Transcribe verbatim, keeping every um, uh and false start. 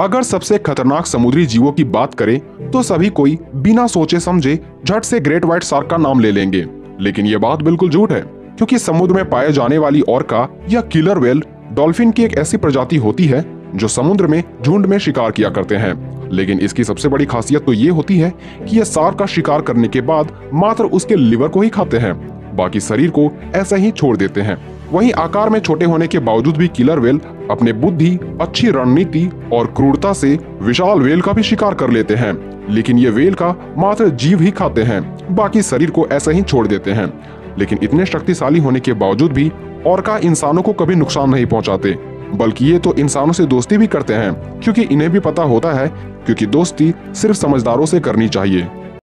अगर सबसे खतरनाक समुद्री जीवों की बात करें तो सभी कोई बिना सोचे समझे झट से ग्रेट व्हाइट सार्क का नाम ले लेंगे, लेकिन ये बात बिल्कुल झूठ है, क्योंकि समुद्र में पाए जाने वाली ऑर्का या किलर व्हेल डॉल्फिन की एक ऐसी प्रजाति होती है जो समुद्र में झुंड में शिकार किया करते हैं। लेकिन इसकी सबसे बड़ी खासियत तो ये होती है कि ये सार्क का शिकार करने के बाद मात्र उसके लिवर को ही खाते हैं, बाकी शरीर को ऐसे ही छोड़ देते हैं। वहीं आकार में छोटे होने के बावजूद भी किलर व्हेल अपने बुद्धि, अच्छी रणनीति और क्रूरता से विशाल व्हेल का भी शिकार कर लेते हैं, लेकिन ये व्हेल का मात्र जीव ही खाते हैं, बाकी शरीर को ऐसे ही छोड़ देते हैं। लेकिन इतने शक्तिशाली होने के बावजूद भी ऑर्का इंसानों को कभी नुकसान नहीं पहुंचाते, बल्कि ये तो इंसानों से दोस्ती भी करते हैं, क्योंकि इन्हें भी पता होता है क्योंकि दोस्ती सिर्फ समझदारों से करनी चाहिए।